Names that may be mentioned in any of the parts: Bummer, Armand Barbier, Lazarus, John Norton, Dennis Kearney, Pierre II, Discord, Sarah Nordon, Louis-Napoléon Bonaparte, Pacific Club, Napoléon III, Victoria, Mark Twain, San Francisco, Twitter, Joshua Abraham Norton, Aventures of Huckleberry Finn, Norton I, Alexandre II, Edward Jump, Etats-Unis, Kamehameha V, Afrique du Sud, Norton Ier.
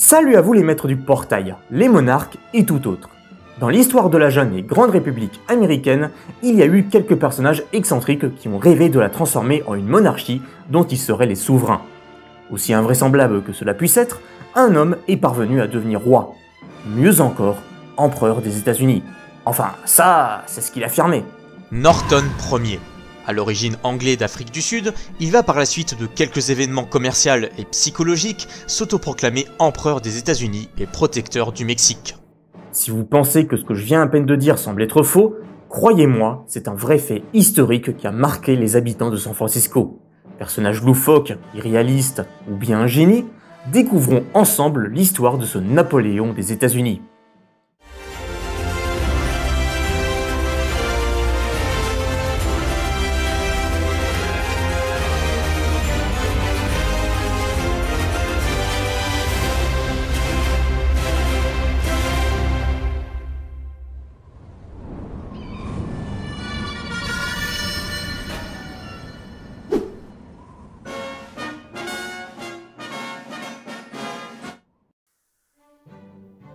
Salut à vous les maîtres du portail, les monarques et tout autre. Dans l'histoire de la jeune et grande république américaine, il y a eu quelques personnages excentriques qui ont rêvé de la transformer en une monarchie dont ils seraient les souverains. Aussi invraisemblable que cela puisse être, un homme est parvenu à devenir roi. Mieux encore, empereur des États-Unis. Enfin, ça, c'est ce qu'il affirmait. Norton Ier. À l'origine anglais d'Afrique du Sud, il va par la suite de quelques événements commerciaux et psychologiques s'autoproclamer empereur des États-Unis et protecteur du Mexique. Si vous pensez que ce que je viens à peine de dire semble être faux, croyez-moi, c'est un vrai fait historique qui a marqué les habitants de San Francisco. Personnage loufoque, irréaliste ou bien un génie, découvrons ensemble l'histoire de ce Napoléon des États-Unis.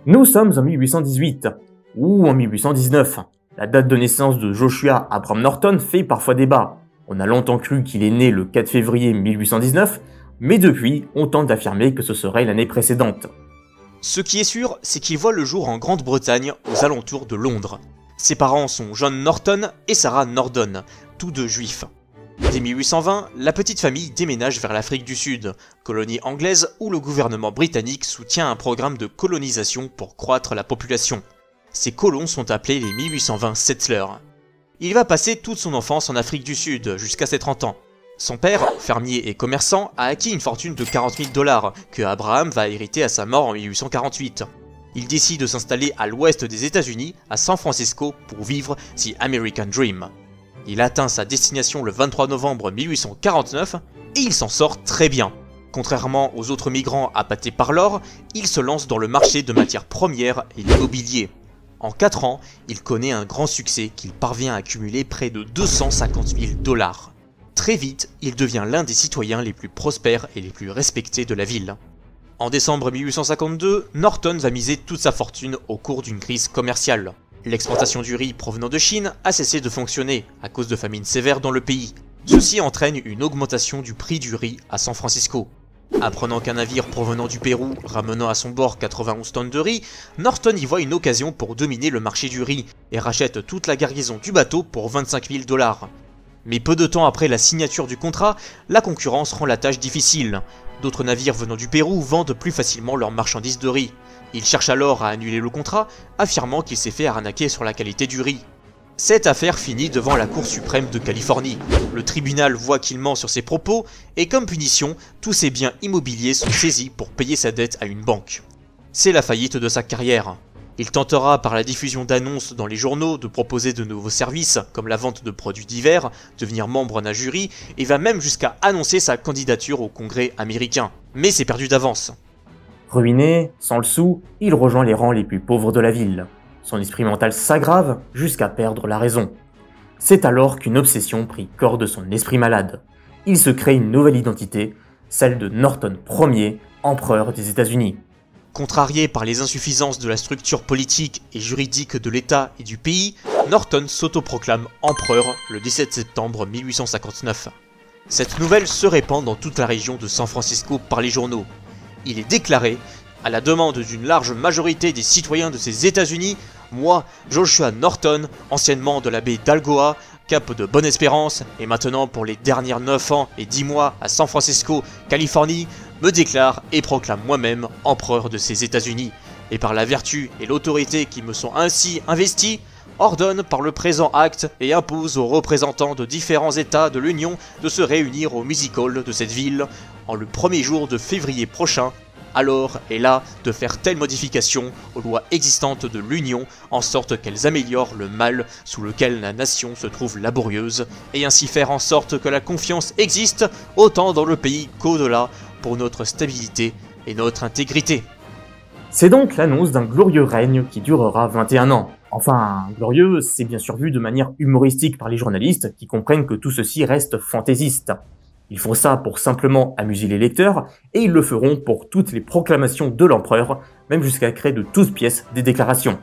Nous sommes en 1818, ou en 1819. La date de naissance de Joshua Abraham Norton fait parfois débat. On a longtemps cru qu'il est né le 4 février 1819, mais depuis, on tente d'affirmer que ce serait l'année précédente. Ce qui est sûr, c'est qu'il voit le jour en Grande-Bretagne, aux alentours de Londres. Ses parents sont John Norton et Sarah Nordon, tous deux juifs. Dès 1820, la petite famille déménage vers l'Afrique du Sud, colonie anglaise où le gouvernement britannique soutient un programme de colonisation pour croître la population. Ces colons sont appelés les 1820 settlers. Il va passer toute son enfance en Afrique du Sud, jusqu'à ses 30 ans. Son père, fermier et commerçant, a acquis une fortune de 40 000 $, que Abraham va hériter à sa mort en 1848. Il décide de s'installer à l'ouest des États-Unis, à San Francisco, pour vivre The American Dream. Il atteint sa destination le 23 novembre 1849 et il s'en sort très bien. Contrairement aux autres migrants appâtés par l'or, il se lance dans le marché de matières premières et l'immobilier. En 4 ans, il connaît un grand succès qu'il parvient à accumuler près de 250 000 $. Très vite, il devient l'un des citoyens les plus prospères et les plus respectés de la ville. En décembre 1852, Norton va miser toute sa fortune au cours d'une crise commerciale. L'exportation du riz provenant de Chine a cessé de fonctionner à cause de famines sévères dans le pays. Ceci entraîne une augmentation du prix du riz à San Francisco. Apprenant qu'un navire provenant du Pérou ramenant à son bord 91 tonnes de riz, Norton y voit une occasion pour dominer le marché du riz et rachète toute la garnison du bateau pour 25 000 $. Mais peu de temps après la signature du contrat, la concurrence rend la tâche difficile. D'autres navires venant du Pérou vendent plus facilement leurs marchandises de riz. Il cherche alors à annuler le contrat, affirmant qu'il s'est fait arnaquer sur la qualité du riz. Cette affaire finit devant la Cour suprême de Californie. Le tribunal voit qu'il ment sur ses propos, et comme punition, tous ses biens immobiliers sont saisis pour payer sa dette à une banque. C'est la faillite de sa carrière. Il tentera par la diffusion d'annonces dans les journaux de proposer de nouveaux services, comme la vente de produits divers, devenir membre d'un jury, et va même jusqu'à annoncer sa candidature au Congrès américain. Mais c'est perdu d'avance. Ruiné, sans le sou, il rejoint les rangs les plus pauvres de la ville. Son esprit mental s'aggrave jusqu'à perdre la raison. C'est alors qu'une obsession prit corps de son esprit malade. Il se crée une nouvelle identité, celle de Norton Ier, empereur des États-Unis. Contrarié par les insuffisances de la structure politique et juridique de l'État et du pays, Norton s'autoproclame empereur le 17 septembre 1859. Cette nouvelle se répand dans toute la région de San Francisco par les journaux. Il est déclaré, à la demande d'une large majorité des citoyens de ces États-Unis, moi, Joshua Norton, anciennement de la baie d'Algoa, cap de Bonne-Espérance, et maintenant pour les dernières 9 ans et 10 mois à San Francisco, Californie, me déclare et proclame moi-même empereur de ces États-Unis, et par la vertu et l'autorité qui me sont ainsi investis, ordonne par le présent acte et impose aux représentants de différents États de l'Union de se réunir au Music Hall de cette ville en le 1er jour de février prochain, alors et là de faire telle modification aux lois existantes de l'Union en sorte qu'elles améliorent le mal sous lequel la nation se trouve laborieuse, et ainsi faire en sorte que la confiance existe autant dans le pays qu'au-delà pour notre stabilité et notre intégrité. C'est donc l'annonce d'un glorieux règne qui durera 21 ans. Enfin, glorieux, c'est bien sûr vu de manière humoristique par les journalistes qui comprennent que tout ceci reste fantaisiste. Ils font ça pour simplement amuser les lecteurs, et ils le feront pour toutes les proclamations de l'empereur, même jusqu'à créer de toutes pièces des déclarations.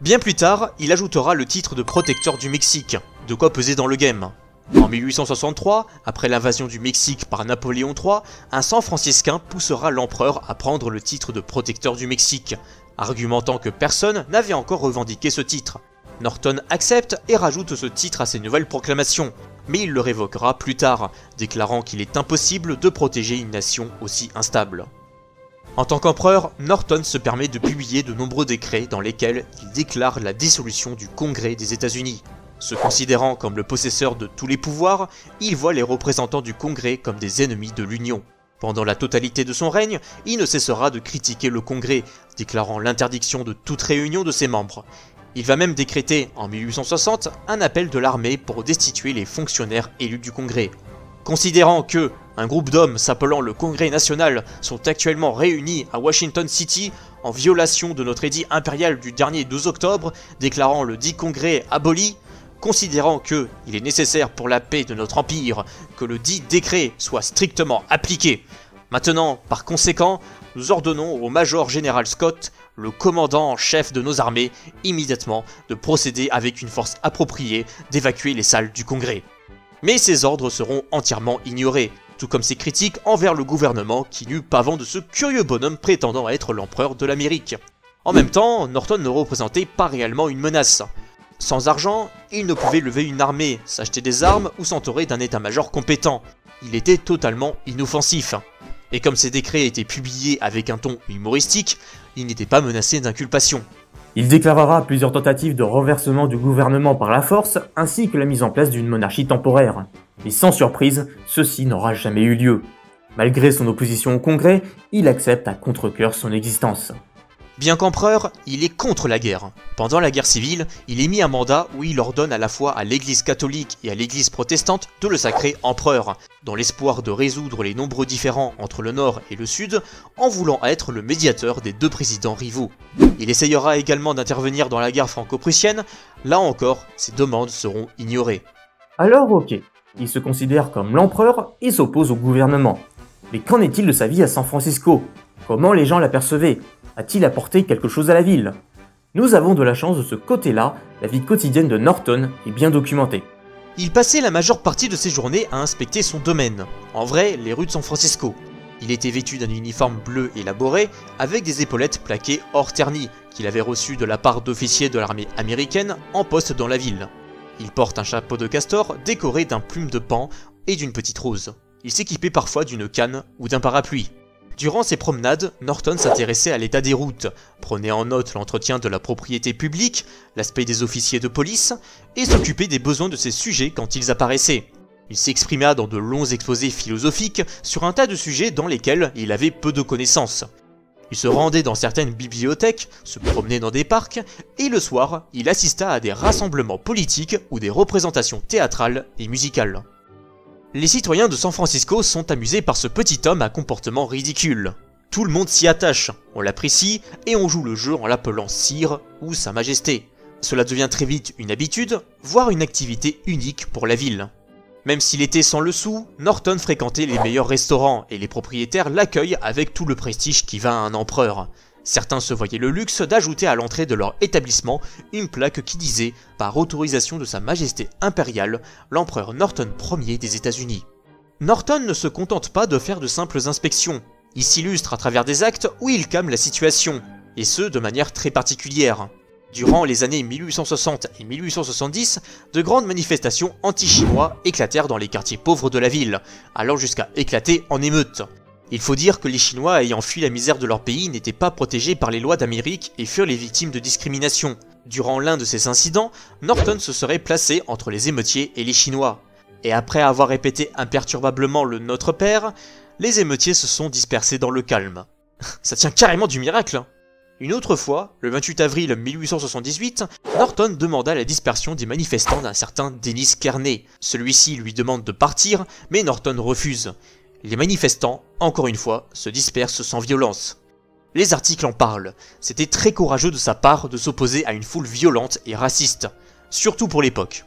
Bien plus tard, il ajoutera le titre de protecteur du Mexique, de quoi peser dans le game. En 1863, après l'invasion du Mexique par Napoléon III, un San Franciscain poussera l'empereur à prendre le titre de protecteur du Mexique, argumentant que personne n'avait encore revendiqué ce titre. Norton accepte et rajoute ce titre à ses nouvelles proclamations, mais il le révoquera plus tard, déclarant qu'il est impossible de protéger une nation aussi instable. En tant qu'empereur, Norton se permet de publier de nombreux décrets dans lesquels il déclare la dissolution du Congrès des États-Unis. Se considérant comme le possesseur de tous les pouvoirs, il voit les représentants du Congrès comme des ennemis de l'Union. Pendant la totalité de son règne, il ne cessera de critiquer le Congrès, déclarant l'interdiction de toute réunion de ses membres. Il va même décréter, en 1860, un appel de l'armée pour destituer les fonctionnaires élus du Congrès. Considérant que un groupe d'hommes s'appelant le Congrès national sont actuellement réunis à Washington City en violation de notre édit impérial du dernier 12 octobre, déclarant le dit Congrès aboli, considérant que il est nécessaire pour la paix de notre empire que le dit décret soit strictement appliqué. Maintenant, par conséquent, nous ordonnons au Major Général Scott, le commandant en chef de nos armées, immédiatement de procéder avec une force appropriée d'évacuer les salles du Congrès. Mais ces ordres seront entièrement ignorés, tout comme ses critiques envers le gouvernement qui n'eut pas vent de ce curieux bonhomme prétendant être l'empereur de l'Amérique. En même temps, Norton ne représentait pas réellement une menace. Sans argent, il ne pouvait lever une armée, s'acheter des armes ou s'entourer d'un état-major compétent. Il était totalement inoffensif. Et comme ses décrets étaient publiés avec un ton humoristique, il n'était pas menacé d'inculpation. Il déclarera plusieurs tentatives de renversement du gouvernement par la force, ainsi que la mise en place d'une monarchie temporaire. Mais sans surprise, ceci n'aura jamais eu lieu. Malgré son opposition au Congrès, il accepte à contre-cœur son existence. Bien qu'empereur, il est contre la guerre. Pendant la guerre civile, il émet un mandat où il ordonne à la fois à l'église catholique et à l'église protestante de le sacrer empereur, dans l'espoir de résoudre les nombreux différends entre le nord et le sud, en voulant être le médiateur des deux présidents rivaux. Il essayera également d'intervenir dans la guerre franco-prussienne, là encore, ses demandes seront ignorées. Alors ok, il se considère comme l'empereur et s'oppose au gouvernement. Mais qu'en est-il de sa vie à San Francisco? Comment les gens l'apercevaient? A-t-il apporté quelque chose à la ville? Nous avons de la chance de ce côté-là, la vie quotidienne de Norton est bien documentée. Il passait la majeure partie de ses journées à inspecter son domaine, en vrai les rues de San Francisco. Il était vêtu d'un uniforme bleu élaboré, avec des épaulettes plaquées or ternies, qu'il avait reçues de la part d'officiers de l'armée américaine en poste dans la ville. Il porte un chapeau de castor décoré d'un plume de paon et d'une petite rose. Il s'équipait parfois d'une canne ou d'un parapluie. Durant ses promenades, Norton s'intéressait à l'état des routes, prenait en note l'entretien de la propriété publique, l'aspect des officiers de police, et s'occupait des besoins de ses sujets quand ils apparaissaient. Il s'exprima dans de longs exposés philosophiques sur un tas de sujets dans lesquels il avait peu de connaissances. Il se rendait dans certaines bibliothèques, se promenait dans des parcs, et le soir, il assista à des rassemblements politiques ou des représentations théâtrales et musicales. Les citoyens de San Francisco sont amusés par ce petit homme à comportement ridicule. Tout le monde s'y attache, on l'apprécie et on joue le jeu en l'appelant Sire ou Sa Majesté. Cela devient très vite une habitude, voire une activité unique pour la ville. Même s'il était sans le sou, Norton fréquentait les meilleurs restaurants et les propriétaires l'accueillent avec tout le prestige qui va à un empereur. Certains se voyaient le luxe d'ajouter à l'entrée de leur établissement une plaque qui disait « Par autorisation de Sa Majesté impériale, l'empereur Norton Ier des États-Unis ». Norton ne se contente pas de faire de simples inspections. Il s'illustre à travers des actes où il calme la situation, et ce de manière très particulière. Durant les années 1860 et 1870, de grandes manifestations anti-chinois éclatèrent dans les quartiers pauvres de la ville, allant jusqu'à éclater en émeute. Il faut dire que les Chinois ayant fui la misère de leur pays n'étaient pas protégés par les lois d'Amérique et furent les victimes de discrimination. Durant l'un de ces incidents, Norton se serait placé entre les émeutiers et les Chinois. Et après avoir répété imperturbablement le Notre Père, les émeutiers se sont dispersés dans le calme. Ça tient carrément du miracle! Une autre fois, le 28 avril 1878, Norton demanda la dispersion des manifestants d'un certain Dennis Kearney. Celui-ci lui demande de partir, mais Norton refuse. Les manifestants, encore une fois, se dispersent sans violence. Les articles en parlent. C'était très courageux de sa part de s'opposer à une foule violente et raciste, surtout pour l'époque.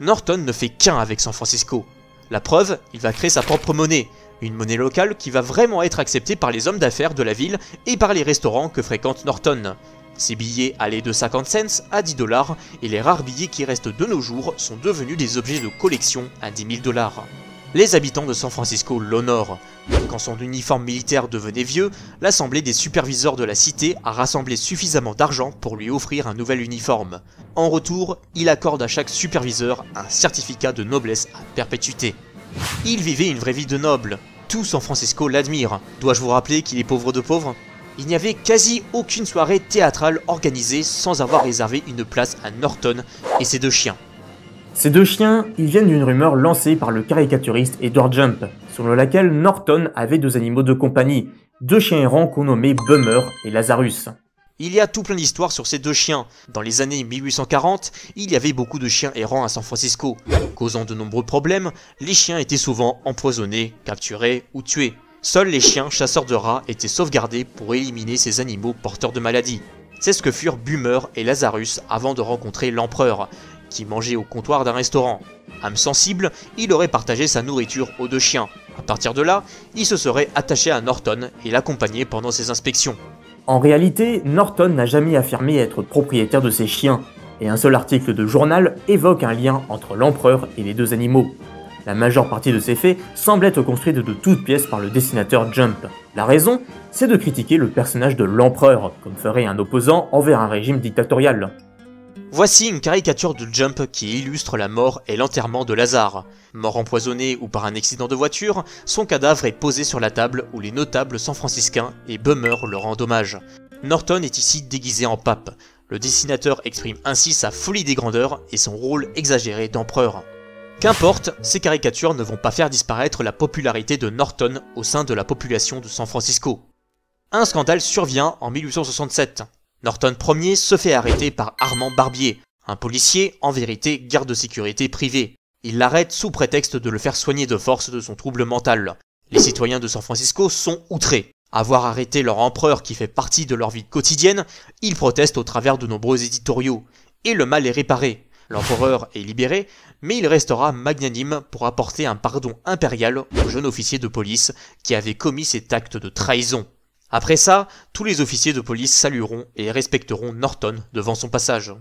Norton ne fait qu'un avec San Francisco. La preuve, il va créer sa propre monnaie, une monnaie locale qui va vraiment être acceptée par les hommes d'affaires de la ville et par les restaurants que fréquente Norton. Ces billets allaient de 50 cents à 10 $ et les rares billets qui restent de nos jours sont devenus des objets de collection à 10 000 $. Les habitants de San Francisco l'honorent. Quand son uniforme militaire devenait vieux, l'assemblée des superviseurs de la cité a rassemblé suffisamment d'argent pour lui offrir un nouvel uniforme. En retour, il accorde à chaque superviseur un certificat de noblesse à perpétuité. Il vivait une vraie vie de noble. Tout San Francisco l'admire. Dois-je vous rappeler qu'il est pauvre de pauvre ? Il n'y avait quasi aucune soirée théâtrale organisée sans avoir réservé une place à Norton et ses deux chiens. Ces deux chiens, ils viennent d'une rumeur lancée par le caricaturiste Edward Jump, selon laquelle Norton avait deux animaux de compagnie, deux chiens errants qu'on nommait Bummer et Lazarus. Il y a tout plein d'histoires sur ces deux chiens. Dans les années 1840, il y avait beaucoup de chiens errants à San Francisco. Causant de nombreux problèmes, les chiens étaient souvent empoisonnés, capturés ou tués. Seuls les chiens chasseurs de rats étaient sauvegardés pour éliminer ces animaux porteurs de maladies. C'est ce que furent Bummer et Lazarus avant de rencontrer l'empereur, qui mangeait au comptoir d'un restaurant. Âme sensible, il aurait partagé sa nourriture aux deux chiens. À partir de là, il se serait attaché à Norton et l'accompagnait pendant ses inspections. En réalité, Norton n'a jamais affirmé être propriétaire de ses chiens, et un seul article de journal évoque un lien entre l'empereur et les deux animaux. La majeure partie de ces faits semble être construite de toutes pièces par le dessinateur Jump. La raison, c'est de critiquer le personnage de l'empereur, comme ferait un opposant envers un régime dictatorial. Voici une caricature de Jump qui illustre la mort et l'enterrement de Lazare. Mort empoisonné ou par un accident de voiture, son cadavre est posé sur la table où les notables san-franciscains et Bummer le rendent hommage. Norton est ici déguisé en pape. Le dessinateur exprime ainsi sa folie des grandeurs et son rôle exagéré d'empereur. Qu'importe, ces caricatures ne vont pas faire disparaître la popularité de Norton au sein de la population de San Francisco. Un scandale survient en 1867. Norton Ier se fait arrêter par Armand Barbier, un policier en vérité garde de sécurité privée. Il l'arrête sous prétexte de le faire soigner de force de son trouble mental. Les citoyens de San Francisco sont outrés. Avoir arrêté leur empereur qui fait partie de leur vie quotidienne, ils protestent au travers de nombreux éditoriaux. Et le mal est réparé. L'empereur est libéré, mais il restera magnanime pour apporter un pardon impérial au jeune officier de police qui avait commis cet acte de trahison. Après ça, tous les officiers de police salueront et respecteront Norton devant son passage.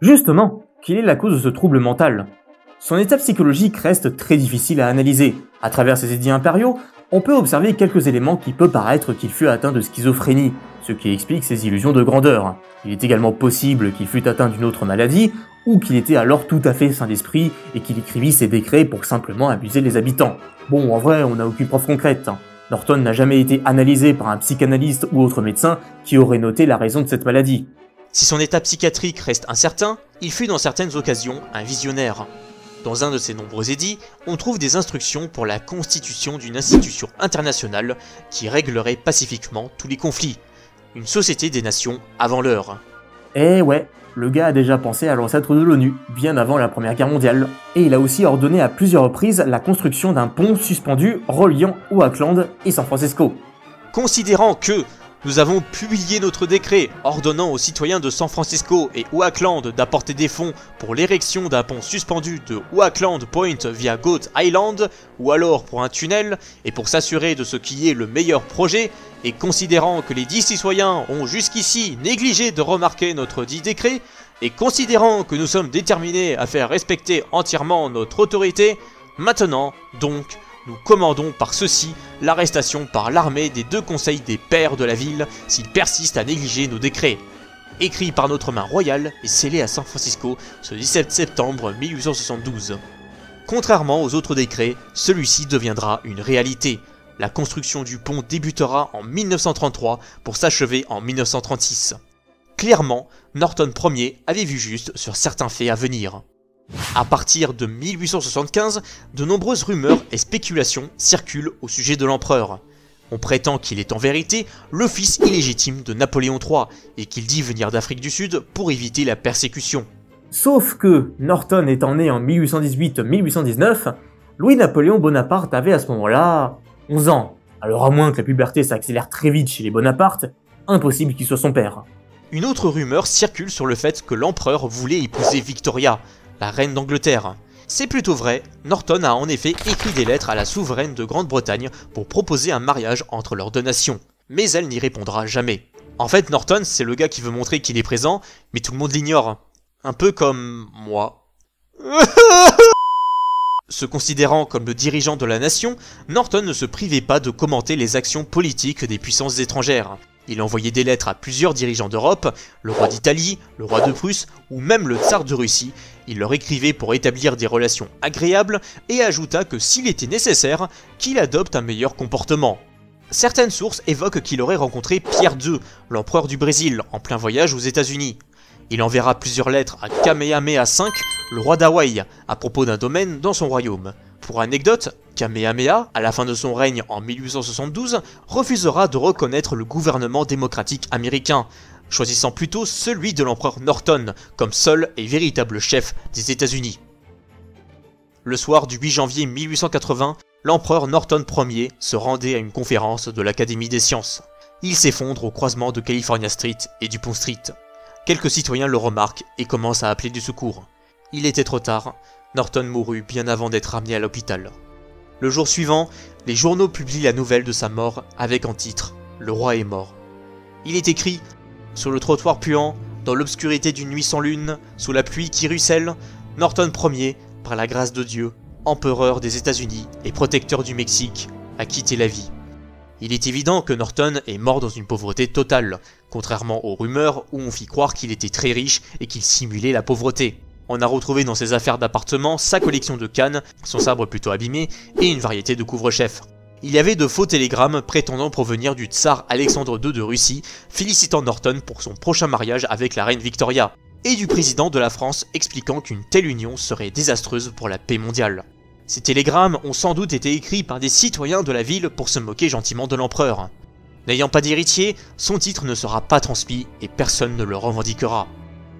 Justement, quelle est la cause de ce trouble mental? Son état psychologique reste très difficile à analyser. À travers ses édits impériaux, on peut observer quelques éléments qui peut paraître qu'il fut atteint de schizophrénie, ce qui explique ses illusions de grandeur. Il est également possible qu'il fût atteint d'une autre maladie, ou qu'il était alors tout à fait sain d'esprit et qu'il écrivit ses décrets pour simplement abuser les habitants. Bon, en vrai, on n'a aucune preuve concrète. Norton n'a jamais été analysé par un psychanalyste ou autre médecin qui aurait noté la raison de cette maladie. Si son état psychiatrique reste incertain, il fut dans certaines occasions un visionnaire. Dans un de ses nombreux édits, on trouve des instructions pour la constitution d'une institution internationale qui réglerait pacifiquement tous les conflits. Une société des nations avant l'heure. Eh ouais, le gars a déjà pensé à l'ancêtre de l'ONU, bien avant la Première Guerre mondiale. Et il a aussi ordonné à plusieurs reprises la construction d'un pont suspendu reliant Oakland et San Francisco. Considérant que nous avons publié notre décret ordonnant aux citoyens de San Francisco et Oakland d'apporter des fonds pour l'érection d'un pont suspendu de Oakland Point via Goat Island, ou alors pour un tunnel, et pour s'assurer de ce qui est le meilleur projet, et considérant que les 10 citoyens ont jusqu'ici négligé de remarquer notre dit décret, et considérant que nous sommes déterminés à faire respecter entièrement notre autorité, maintenant, donc, nous commandons par ceci l'arrestation par l'armée des deux conseils des pairs de la ville s'ils persistent à négliger nos décrets. Écrit par notre main royale et scellé à San Francisco ce 17 septembre 1872. Contrairement aux autres décrets, celui-ci deviendra une réalité. La construction du pont débutera en 1933 pour s'achever en 1936. Clairement, Norton Ier avait vu juste sur certains faits à venir. À partir de 1875, de nombreuses rumeurs et spéculations circulent au sujet de l'empereur. On prétend qu'il est en vérité le fils illégitime de Napoléon III et qu'il dit venir d'Afrique du Sud pour éviter la persécution. Sauf que, Norton étant né en 1818-1819, Louis-Napoléon Bonaparte avait à ce moment-là 11 ans. Alors à moins que la puberté s'accélère très vite chez les Bonaparte, impossible qu'il soit son père. Une autre rumeur circule sur le fait que l'empereur voulait épouser Victoria, la reine d'Angleterre. C'est plutôt vrai, Norton a en effet écrit des lettres à la souveraine de Grande-Bretagne pour proposer un mariage entre leurs deux nations, mais elle n'y répondra jamais. En fait, Norton, c'est le gars qui veut montrer qu'il est présent, mais tout le monde l'ignore. Un peu comme... moi. Se considérant comme le dirigeant de la nation, Norton ne se privait pas de commenter les actions politiques des puissances étrangères. Il envoyait des lettres à plusieurs dirigeants d'Europe, le roi d'Italie, le roi de Prusse ou même le tsar de Russie. Il leur écrivait pour établir des relations agréables et ajouta que s'il était nécessaire, qu'il adopte un meilleur comportement. Certaines sources évoquent qu'il aurait rencontré Pierre II, l'empereur du Brésil, en plein voyage aux États-Unis. Il enverra plusieurs lettres à Kamehameha V, le roi d'Hawaï, à propos d'un domaine dans son royaume. Pour anecdote, Kamehameha, à la fin de son règne en 1872, refusera de reconnaître le gouvernement démocratique américain, choisissant plutôt celui de l'empereur Norton comme seul et véritable chef des États-Unis. Le soir du 8 janvier 1880, l'empereur Norton Ier se rendait à une conférence de l'Académie des sciences. Il s'effondre au croisement de California Street et Dupont Street. Quelques citoyens le remarquent et commencent à appeler du secours. Il était trop tard, Norton mourut bien avant d'être ramené à l'hôpital. Le jour suivant, les journaux publient la nouvelle de sa mort avec en titre « Le roi est mort ». Il est écrit « Sur le trottoir puant, dans l'obscurité d'une nuit sans lune, sous la pluie qui ruisselle, Norton Ier, par la grâce de Dieu, empereur des États-Unis et protecteur du Mexique, a quitté la vie. » Il est évident que Norton est mort dans une pauvreté totale, contrairement aux rumeurs où on fit croire qu'il était très riche et qu'il simulait la pauvreté. On a retrouvé dans ses affaires d'appartement sa collection de cannes, son sabre plutôt abîmé et une variété de couvre-chefs. Il y avait de faux télégrammes prétendant provenir du tsar Alexandre II de Russie, félicitant Norton pour son prochain mariage avec la reine Victoria, et du président de la France expliquant qu'une telle union serait désastreuse pour la paix mondiale. Ces télégrammes ont sans doute été écrits par des citoyens de la ville pour se moquer gentiment de l'empereur. N'ayant pas d'héritier, son titre ne sera pas transmis et personne ne le revendiquera.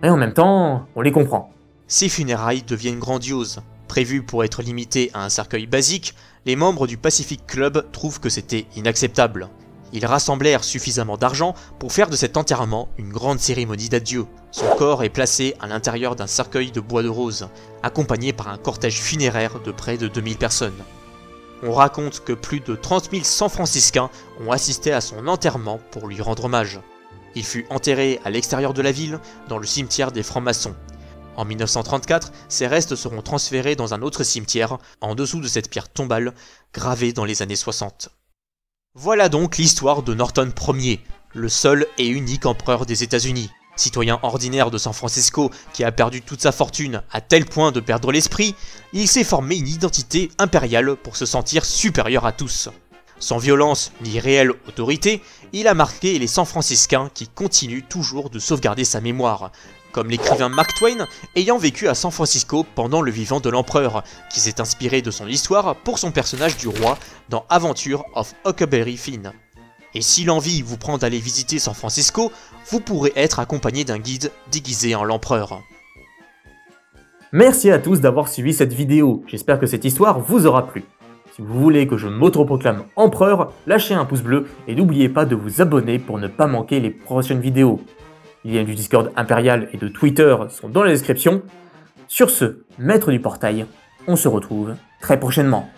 Et en même temps, on les comprend. Ces funérailles deviennent grandioses. Prévues pour être limitées à un cercueil basique, les membres du Pacific Club trouvent que c'était inacceptable. Ils rassemblèrent suffisamment d'argent pour faire de cet enterrement une grande cérémonie d'adieu. Son corps est placé à l'intérieur d'un cercueil de bois de rose, accompagné par un cortège funéraire de près de 2000 personnes. On raconte que plus de 30 000 San-Franciscains ont assisté à son enterrement pour lui rendre hommage. Il fut enterré à l'extérieur de la ville, dans le cimetière des francs-maçons. En 1934, ses restes seront transférés dans un autre cimetière, en dessous de cette pierre tombale, gravée dans les années 60. Voilà donc l'histoire de Norton Ier, le seul et unique empereur des États-Unis, citoyen ordinaire de San Francisco qui a perdu toute sa fortune à tel point de perdre l'esprit, il s'est formé une identité impériale pour se sentir supérieur à tous. Sans violence ni réelle autorité, il a marqué les San-Franciscains qui continuent toujours de sauvegarder sa mémoire, comme l'écrivain Mark Twain ayant vécu à San Francisco pendant le vivant de l'empereur, qui s'est inspiré de son histoire pour son personnage du roi dans Aventures of Huckleberry Finn. Et si l'envie vous prend d'aller visiter San Francisco, vous pourrez être accompagné d'un guide déguisé en l'empereur. Merci à tous d'avoir suivi cette vidéo, j'espère que cette histoire vous aura plu. Si vous voulez que je m'autoproclame empereur, lâchez un pouce bleu et n'oubliez pas de vous abonner pour ne pas manquer les prochaines vidéos. Les liens du Discord impérial et de Twitter sont dans la description. Sur ce, maître du portail, on se retrouve très prochainement.